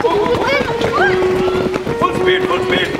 Full speed, full speed.